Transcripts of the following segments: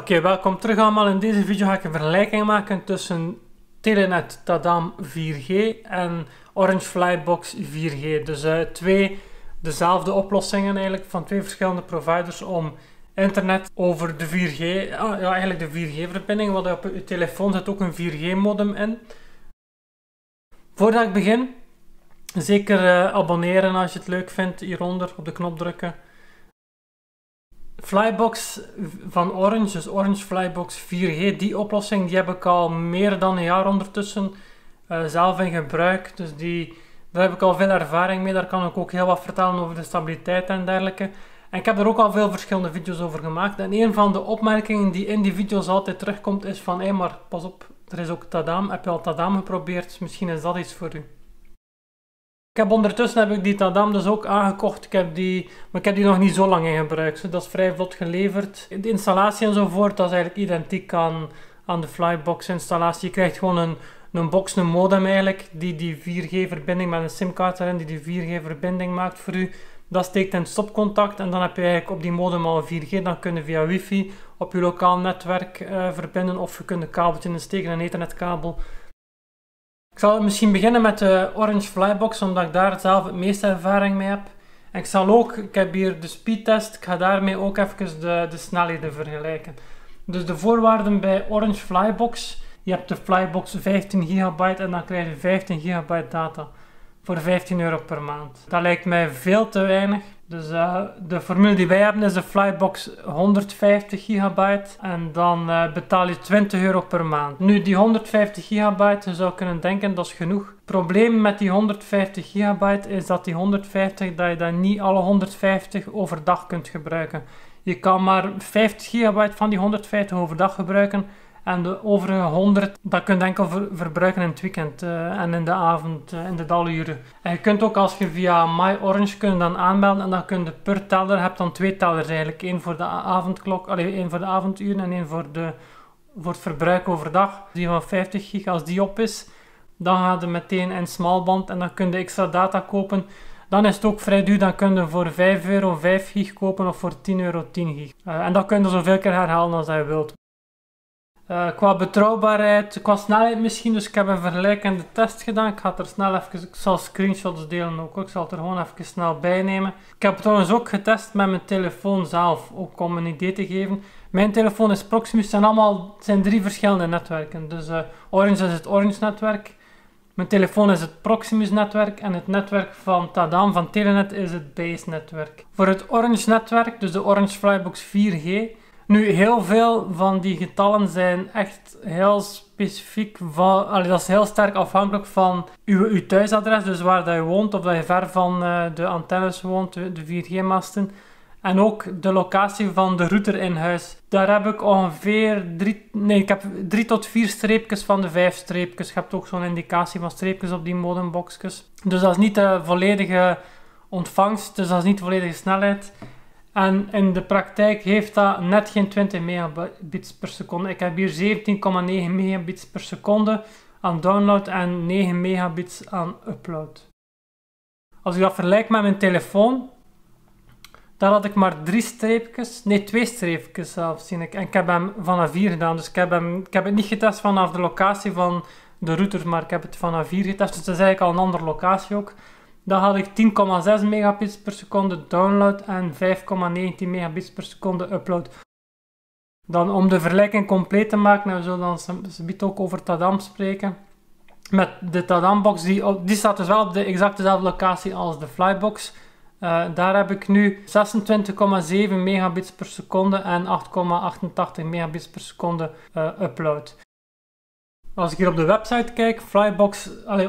Oké, welkom terug allemaal. In deze video ga ik een vergelijking maken tussen Telenet Tadaam 4G en Orange Flybox 4G. Dus twee dezelfde oplossingen eigenlijk van twee verschillende providers om internet over de 4G, eigenlijk de 4G-verbinding, want op je telefoon zit ook een 4G-modem in. Voordat ik begin, zeker abonneren als je het leuk vindt, hieronder op de knop drukken. Flybox van Orange, dus Orange Flybox 4G, die oplossing die heb ik al meer dan een jaar ondertussen zelf in gebruik. Dus daar heb ik al veel ervaring mee, daar kan ik ook heel wat vertellen over de stabiliteit en dergelijke. En ik heb er ook al veel verschillende video's over gemaakt. En een van de opmerkingen die in die video's altijd terugkomt is van: hé, maar pas op, er is ook Tadaam, heb je al Tadaam geprobeerd? Dus misschien is dat iets voor u. Ondertussen heb ik die Tadaam dus ook aangekocht. Maar ik heb die nog niet zo lang in gebruik. Dus dat is vrij vlot geleverd. De installatie enzovoort, dat is eigenlijk identiek aan de Flybox installatie. Je krijgt gewoon een modem eigenlijk, die 4G verbinding met een simkaart erin, die 4G verbinding maakt voor u. Dat steekt in stopcontact en dan heb je eigenlijk op die modem al 4G. Dan kun je via wifi op je lokaal netwerk verbinden, of je kunt een kabeltje insteken, een ethernetkabel. Ik zal misschien beginnen met de Orange Flybox, omdat ik daar zelf het meeste ervaring mee heb. En ik heb hier de speedtest, ik ga daarmee ook even de snelheden vergelijken. Dus de voorwaarden bij Orange Flybox: je hebt de Flybox 15 GB en dan krijg je 15 GB data voor €15 per maand. Dat lijkt mij veel te weinig. Dus de formule die wij hebben is de Flybox 150 GB en dan betaal je €20 per maand. Nu, die 150 GB, je zou kunnen denken dat is genoeg. Het probleem met die 150 GB is dat je niet alle 150 overdag kunt gebruiken. Je kan maar 50 GB van die 150 overdag gebruiken. En de overige 100, dat kun je enkel verbruiken in het weekend en in de avond, in de daluren. En je kunt ook, als je via My Orange kunt dan aanmelden, en dan kun je per teller, heb dan twee tellers eigenlijk. Eén voor de avondklok, één voor de avonduren en één voor het verbruik overdag. Die van 50 gig, als die op is, dan gaat je meteen in smalband en dan kun je extra data kopen. Dan is het ook vrij duur, dan kun je voor €5 5 gig kopen of voor €10 10 gig. En dat kun je zoveel keer herhalen als je wilt. Qua betrouwbaarheid, qua snelheid misschien, dus ik heb een vergelijkende test gedaan. Ik zal screenshots delen ook, ik zal het er gewoon even snel bij nemen. Ik heb het trouwens ook getest met mijn telefoon zelf, ook om een idee te geven. Mijn telefoon is Proximus, het zijn drie verschillende netwerken. Dus Orange is het Orange netwerk, mijn telefoon is het Proximus netwerk en het netwerk van Tadaam van Telenet is het Base netwerk. Voor het Orange netwerk, dus de Orange Flybox 4G, nu, heel veel van die getallen zijn echt heel specifiek, dat is heel sterk afhankelijk van uw thuisadres, dus waar dat je woont, of dat je ver van de antennes woont, de 4G-masten. En ook de locatie van de router in huis. Daar heb ik ongeveer ik heb drie tot vier streepjes van de 5 streepjes. Je hebt ook zo'n indicatie van streepjes op die modemboxjes. Dus dat is niet de volledige ontvangst, dus dat is niet de volledige snelheid. En in de praktijk heeft dat net geen 20 megabits per seconde. Ik heb hier 17,9 megabits per seconde aan download en 9 megabits aan upload. Als ik dat vergelijk met mijn telefoon, daar had ik maar twee streepjes zelfs, zie ik. En ik heb hem vanaf 4 gedaan, dus ik heb het niet getest vanaf de locatie van de router, maar ik heb het vanaf 4 getest, dus dat is eigenlijk al een andere locatie ook. Dan had ik 10,6 megabits per seconde download en 5,19 megabits per seconde upload. Dan, om de vergelijking compleet te maken, en we zullen dan zometeen ook over Tadaam spreken. Met de Tadaam-box, die staat dus wel op de exact dezelfde locatie als de Flybox. Daar heb ik nu 26,7 megabits per seconde en 8,88 megabits per seconde upload. Als ik hier op de website kijk,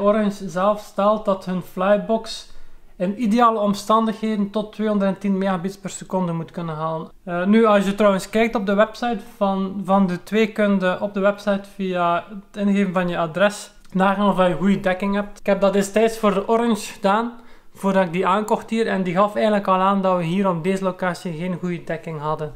Orange zelf stelt dat hun Flybox in ideale omstandigheden tot 210 megabits per seconde moet kunnen halen. Nu, als je trouwens kijkt op de website van de twee, kun je op de website via het ingeven van je adres nagaan of je een goede dekking hebt. Ik heb dat destijds voor de Orange gedaan, voordat ik die aankocht hier, en die gaf eigenlijk al aan dat we hier op deze locatie geen goede dekking hadden.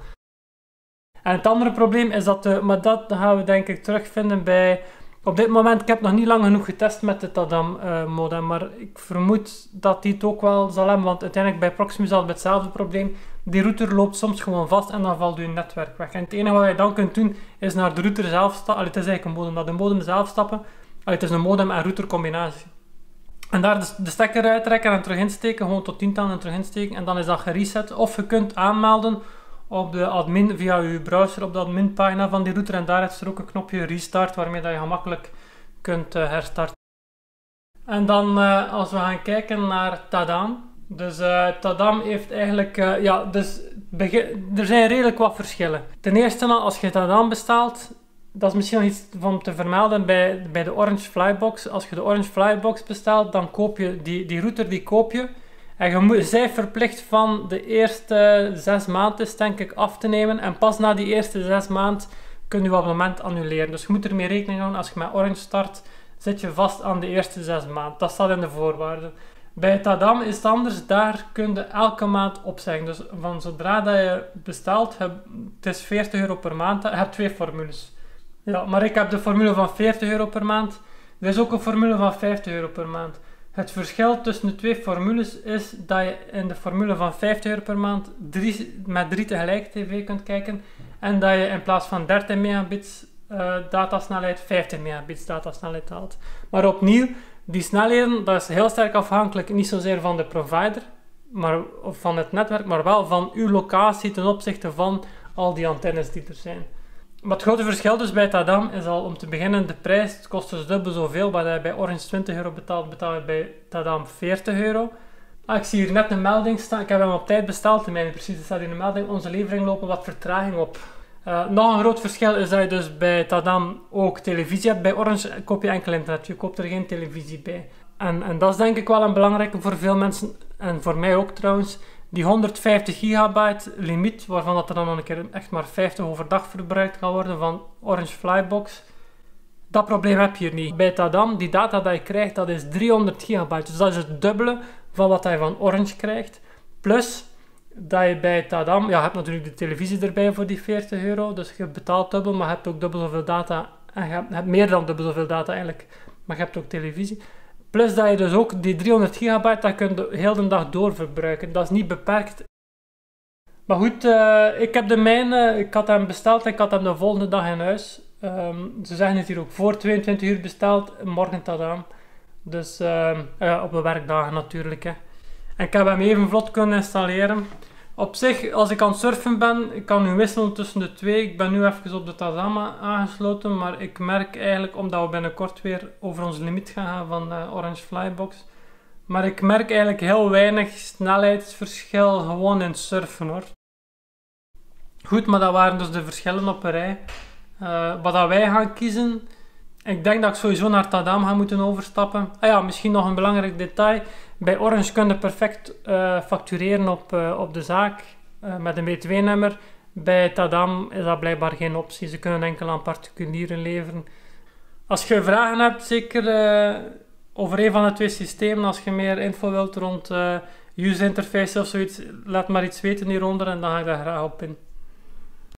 En het andere probleem is dat, maar dat gaan we denk ik terugvinden bij... Op dit moment, ik heb nog niet lang genoeg getest met de Tadaam modem, maar ik vermoed dat die het ook wel zal hebben, want uiteindelijk bij Proximus hadden we hetzelfde probleem. die router loopt soms gewoon vast en dan valt je netwerk weg. En het enige wat je dan kunt doen is naar de router zelf stappen. Allee, het is eigenlijk een modem, naar de modem zelf stappen. Allee, het is een modem en router combinatie. En daar de stekker uittrekken en terug insteken, gewoon tot 10 en terug insteken. En dan is dat gereset. Of je kunt aanmelden op de admin via je browser op de admin pagina van die router. En daar is er ook een knopje restart waarmee dat je gemakkelijk kunt herstarten. En dan als we gaan kijken naar Tadaam. Dus Tadaam heeft eigenlijk, er zijn redelijk wat verschillen. Ten eerste als je Tadaam bestelt, dat is misschien nog iets om te vermelden bij de Orange Flybox. Als je de Orange Flybox bestelt, dan koop je die router, die koop je. En je zij verplicht van de eerste 6 maanden denk ik af te nemen. En pas na die eerste 6 maanden kun je abonnement annuleren. Dus je moet ermee rekening houden, als je met Orange start, zit je vast aan de eerste 6 maanden. Dat staat in de voorwaarden. Bij Tadaam is het anders, daar kun je elke maand opzeggen. Dus van zodra dat je bestelt, het is €40 per maand, je hebt 2 formules. Ja, maar ik heb de formule van €40 per maand. Er is ook een formule van €50 per maand. Het verschil tussen de 2 formules is dat je in de formule van €50 per maand met 3 tegelijk tv kunt kijken. En dat je in plaats van 13 megabits datasnelheid 15 megabits datasnelheid haalt. Maar opnieuw, die snelheden, dat is heel sterk afhankelijk niet zozeer van de provider, of van het netwerk, maar wel van uw locatie ten opzichte van al die antennes die er zijn. Maar het grote verschil dus bij Tadaam is al om te beginnen de prijs. Het kost dus dubbel zoveel. Wat je bij Orange €20 betaalt, betaal je bij Tadaam €40. Ik zie hier net een melding staan. Ik heb hem op tijd besteld. Precies, er staat hier een melding. Onze levering loopt wat vertraging op. Nog een groot verschil is dat je dus bij Tadaam ook televisie hebt. Bij Orange koop je enkel internet. Je koopt er geen televisie bij. En dat is denk ik wel een belangrijke voor veel mensen. En voor mij ook trouwens. Die 150 gigabyte limiet, waarvan dat er dan een keer echt maar 50 overdag verbruikt kan worden van Orange Flybox. Dat probleem heb je hier niet. Bij Tadaam, die data dat je krijgt, dat is 300 gigabyte. Dus dat is het dubbele van wat je van Orange krijgt. Plus dat je bij Tadaam, je hebt natuurlijk de televisie erbij voor die €40. Dus je betaalt dubbel, maar je hebt ook dubbel zoveel data. En je hebt meer dan dubbel zoveel data eigenlijk, maar je hebt ook televisie. Plus dat je dus ook die 300 gigabyte, dat kun je heel de dag door verbruiken. Dat is niet beperkt. Maar goed, ik heb de mijne, ik had hem besteld en ik had hem de volgende dag in huis. Ze zeggen het hier ook, voor 22 uur besteld, morgen Tadaam. Dus op de werkdagen natuurlijk. Hè. En ik heb hem even vlot kunnen installeren. Op zich, als ik aan het surfen ben, ik kan nu wisselen tussen de twee. Ik ben nu even op de Tadaam aangesloten, maar ik merk eigenlijk, omdat we binnenkort weer over ons limiet gaan van Orange Flybox. Maar ik merk eigenlijk heel weinig snelheidsverschil gewoon in surfen hoor. Goed, maar dat waren dus de verschillen op een rij. Wat dat wij gaan kiezen, ik denk dat ik sowieso naar Tadaam ga moeten overstappen. Ah ja, misschien nog een belangrijk detail. Bij Orange kun je perfect factureren op de zaak met een btw-nummer. Bij Tadaam is dat blijkbaar geen optie. Ze kunnen enkel aan particulieren leveren. Als je vragen hebt, zeker over een van de twee systemen, als je meer info wilt rond user interface of zoiets, laat maar iets weten hieronder en dan ga ik daar graag op in.